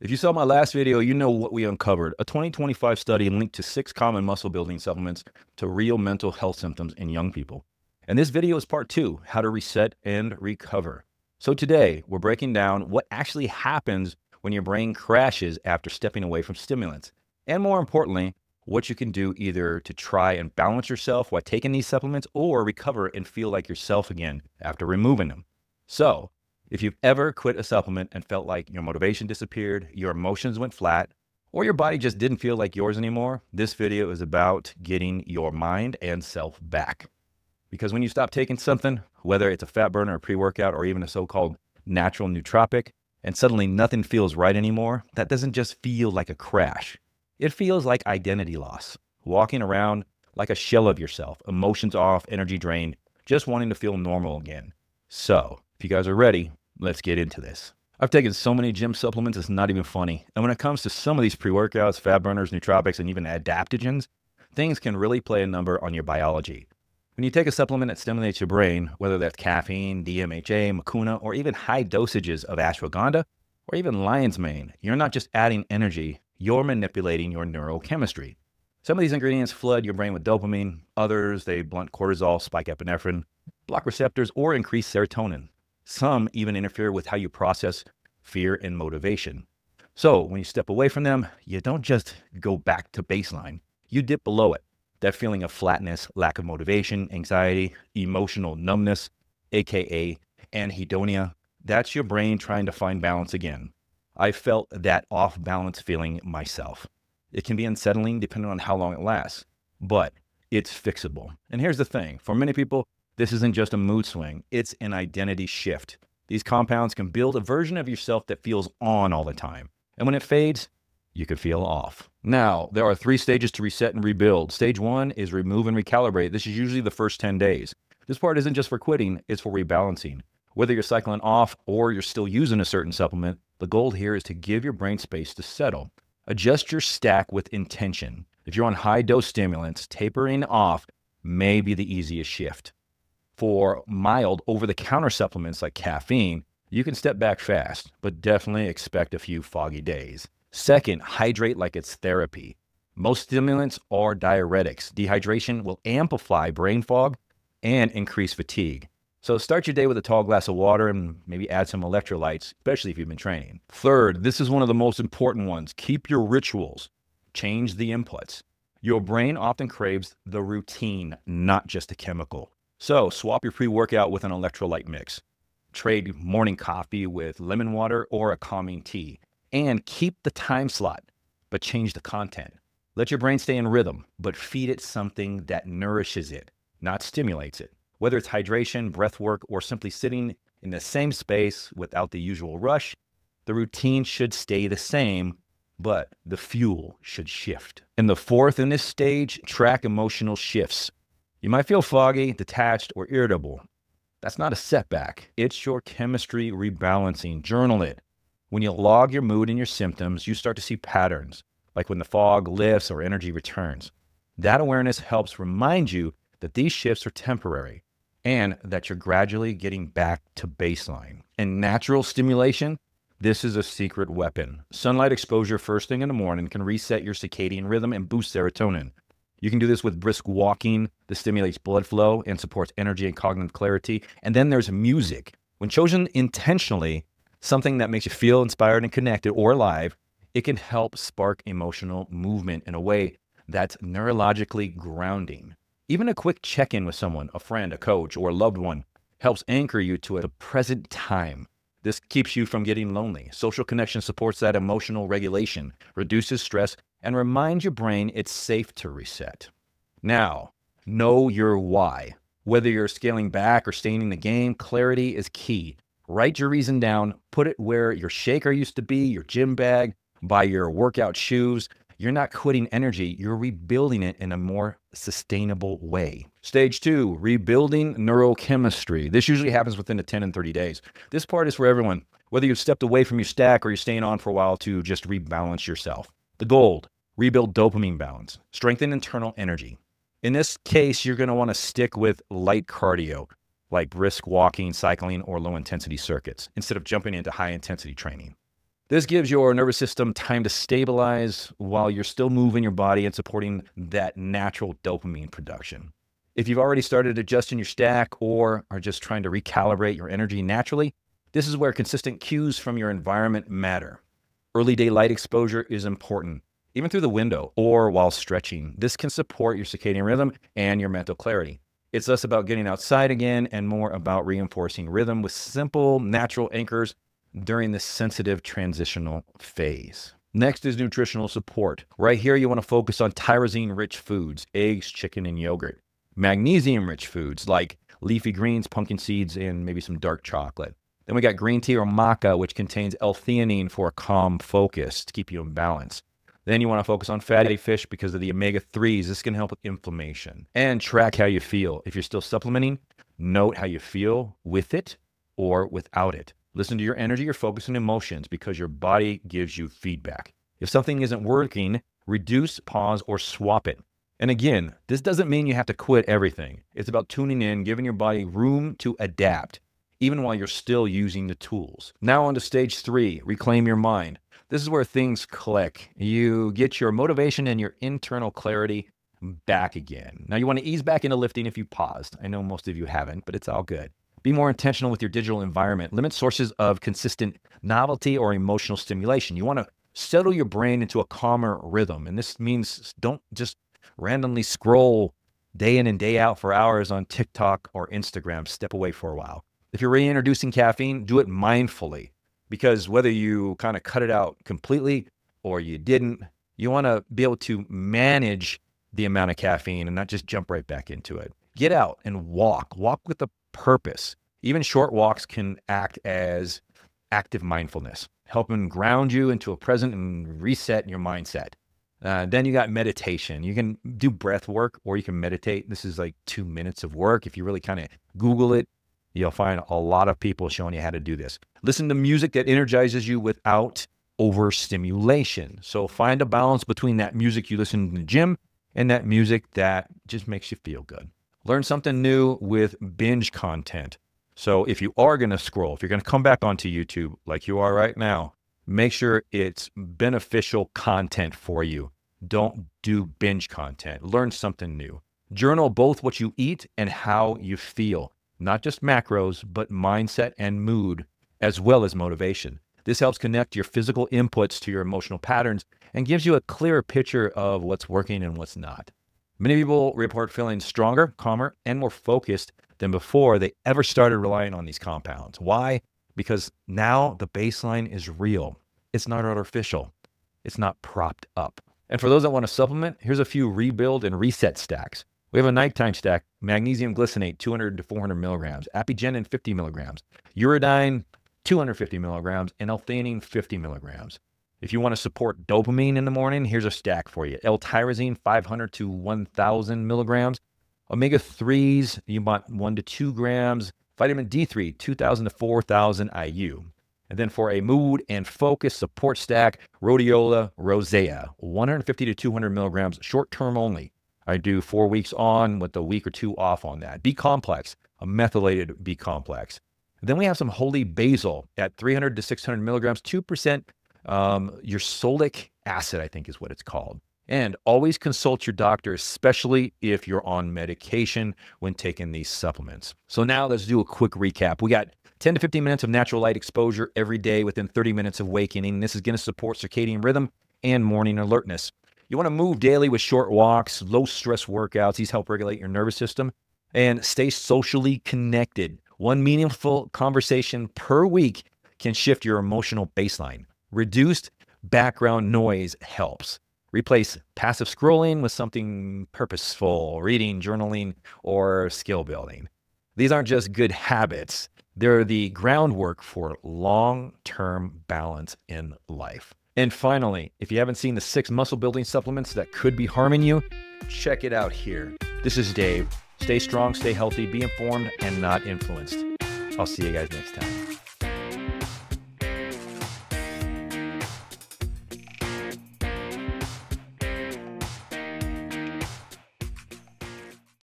If you saw my last video, you know what we uncovered. A 2025 study linked to 6 common muscle building supplements to real mental health symptoms in young people. And this video is part 2, how to reset and recover. So today we're breaking down what actually happens when your brain crashes after stepping away from stimulants. And more importantly, what you can do either to try and balance yourself while taking these supplements or recover and feel like yourself again after removing them. So if you've ever quit a supplement and felt like your motivation disappeared, your emotions went flat, or your body just didn't feel like yours anymore, this video is about getting your mind and self back. Because when you stop taking something, whether it's a fat burner, a pre-workout, or even a so-called natural nootropic, and suddenly nothing feels right anymore, that doesn't just feel like a crash. It feels like identity loss, walking around like a shell of yourself, emotions off, energy drained, just wanting to feel normal again. So if you guys are ready, let's get into this. I've taken so many gym supplements, it's not even funny. And when it comes to some of these pre-workouts, fat burners, nootropics, and even adaptogens, things can really play a number on your biology. When you take a supplement that stimulates your brain, whether that's caffeine, DMAA, mucuna, or even high dosages of ashwagandha, or even lion's mane, you're not just adding energy, you're manipulating your neurochemistry. Some of these ingredients flood your brain with dopamine, others, they blunt cortisol, spike epinephrine, block receptors, or increase serotonin. Some even interfere with how you process fear and motivation. So when you step away from them, you don't just go back to baseline, you dip below it. That feeling of flatness, lack of motivation, anxiety, emotional numbness, aka anhedonia, that's your brain trying to find balance again. I felt that off balance feeling myself. It can be unsettling depending on how long it lasts, but it's fixable. And here's the thing, for many people, this isn't just a mood swing, it's an identity shift. These compounds can build a version of yourself that feels on all the time. And when it fades, you can feel off. Now, there are 3 stages to reset and rebuild. Stage 1 is remove and recalibrate. This is usually the first 10 days. This part isn't just for quitting, it's for rebalancing. Whether you're cycling off or you're still using a certain supplement, the goal here is to give your brain space to settle. Adjust your stack with intention. If you're on high dose stimulants, tapering off may be the easiest shift. For mild over-the-counter supplements like caffeine, you can step back fast, but definitely expect a few foggy days. Second, hydrate like it's therapy. Most stimulants are diuretics. Dehydration will amplify brain fog and increase fatigue. So start your day with a tall glass of water and maybe add some electrolytes, especially if you've been training. Third, this is one of the most important ones. Keep your rituals. Change the inputs. Your brain often craves the routine, not just the chemical. So swap your pre-workout with an electrolyte mix. Trade morning coffee with lemon water or a calming tea. And keep the time slot, but change the content. Let your brain stay in rhythm, but feed it something that nourishes it, not stimulates it. Whether it's hydration, breath work, or simply sitting in the same space without the usual rush, the routine should stay the same, but the fuel should shift. And the fourth in this stage, track emotional shifts. You might feel foggy, detached, or irritable. That's not a setback. It's your chemistry rebalancing. Journal it. When you log your mood and your symptoms, you start to see patterns, like when the fog lifts or energy returns. That awareness helps remind you that these shifts are temporary and that you're gradually getting back to baseline. And natural stimulation, this is a secret weapon. Sunlight exposure first thing in the morning can reset your circadian rhythm and boost serotonin. You can do this with brisk walking. This stimulates blood flow and supports energy and cognitive clarity. And then there's music. When chosen intentionally, something that makes you feel inspired and connected or alive, it can help spark emotional movement in a way that's neurologically grounding. Even a quick check-in with someone, a friend, a coach, or a loved one, helps anchor you to the present time. This keeps you from getting lonely. Social connection supports that emotional regulation, reduces stress, and reminds your brain it's safe to reset. Now, know your why. Whether you're scaling back or staying in the game, clarity is key. Write your reason down, put it where your shaker used to be, your gym bag, buy your workout shoes. You're not quitting energy, you're rebuilding it in a more sustainable way. Stage 2, rebuilding neurochemistry. This usually happens within the 10 and 30 days. This part is for everyone, whether you've stepped away from your stack or you're staying on for a while to just rebalance yourself. The goal, rebuild dopamine balance, strengthen internal energy. In this case, you're gonna wanna stick with light cardio, like brisk walking, cycling, or low intensity circuits instead of jumping into high intensity training. This gives your nervous system time to stabilize while you're still moving your body and supporting that natural dopamine production. If you've already started adjusting your stack or are just trying to recalibrate your energy naturally, this is where consistent cues from your environment matter. Early day light exposure is important, even through the window or while stretching. This can support your circadian rhythm and your mental clarity. It's less about getting outside again and more about reinforcing rhythm with simple, natural anchors during this sensitive transitional phase. Next is nutritional support. Right here, you want to focus on tyrosine-rich foods, eggs, chicken, and yogurt. Magnesium-rich foods like leafy greens, pumpkin seeds, and maybe some dark chocolate. Then we got green tea or maca, which contains L-theanine for a calm focus to keep you in balance. Then you want to focus on fatty fish because of the omega-3s. This can help with inflammation. And track how you feel. If you're still supplementing, note how you feel with it or without it. Listen to your energy, your focus, and emotions because your body gives you feedback. If something isn't working, reduce, pause, or swap it. And again, this doesn't mean you have to quit everything. It's about tuning in, giving your body room to adapt, even while you're still using the tools. Now on to stage 3, reclaim your mind. This is where things click. You get your motivation and your internal clarity back again. Now you want to ease back into lifting if you paused. I know most of you haven't, but it's all good. Be more intentional with your digital environment. Limit sources of consistent novelty or emotional stimulation. You want to settle your brain into a calmer rhythm. And this means don't just randomly scroll day in and day out for hours on TikTok or Instagram. Step away for a while. If you're reintroducing caffeine, do it mindfully, because whether you kind of cut it out completely or you didn't, you want to be able to manage the amount of caffeine and not just jump right back into it. Get out and walk. Walk with a purpose. Even short walks can act as active mindfulness, helping ground you into a present and reset your mindset. Then you got meditation. You can do breath work or you can meditate. This is like 2 minutes of work. If you really kind of Google it, you'll find a lot of people showing you how to do this. Listen to music that energizes you without overstimulation. So find a balance between that music you listen to in the gym and that music that just makes you feel good. Learn something new with binge content. So if you are going to scroll, if you're going to come back onto YouTube like you are right now, make sure it's beneficial content for you. Don't do binge content. Learn something new. Journal both what you eat and how you feel. Not just macros, but mindset and mood, as well as motivation. This helps connect your physical inputs to your emotional patterns and gives you a clearer picture of what's working and what's not. Many people report feeling stronger, calmer, and more focused than before they ever started relying on these compounds. Why? Because now the baseline is real. It's not artificial. It's not propped up. And for those that want to supplement, here's a few rebuild and reset stacks. We have a nighttime stack, magnesium glycinate, 200 to 400 milligrams, apigenin, 50 milligrams, uridine, 250 milligrams, and L-theanine, 50 milligrams. If you want to support dopamine in the morning, here's a stack for you. L-tyrosine, 500 to 1,000 milligrams, omega-3s, you want 1 to 2 grams, vitamin D3, 2,000 to 4,000 IU. And then for a mood and focus support stack, Rhodiola rosea, 150 to 200 milligrams, short-term only. I do 4 weeks on with a week or two off on that. B-complex, a methylated B-complex. Then we have some holy basil at 300 to 600 milligrams, 2% ursolic acid, I think is what it's called. And always consult your doctor, especially if you're on medication when taking these supplements. So now let's do a quick recap. We got 10 to 15 minutes of natural light exposure every day within 30 minutes of waking. This is going to support circadian rhythm and morning alertness. You want to move daily with short walks, low-stress workouts. These help regulate your nervous system. And stay socially connected. One meaningful conversation per week can shift your emotional baseline. Reduced background noise helps. Replace passive scrolling with something purposeful, reading, journaling, or skill building. These aren't just good habits. They're the groundwork for long-term balance in life. And finally, if you haven't seen the 6 muscle-building supplements that could be harming you, check it out here. This is Dave. Stay strong, stay healthy, be informed, and not influenced. I'll see you guys next time.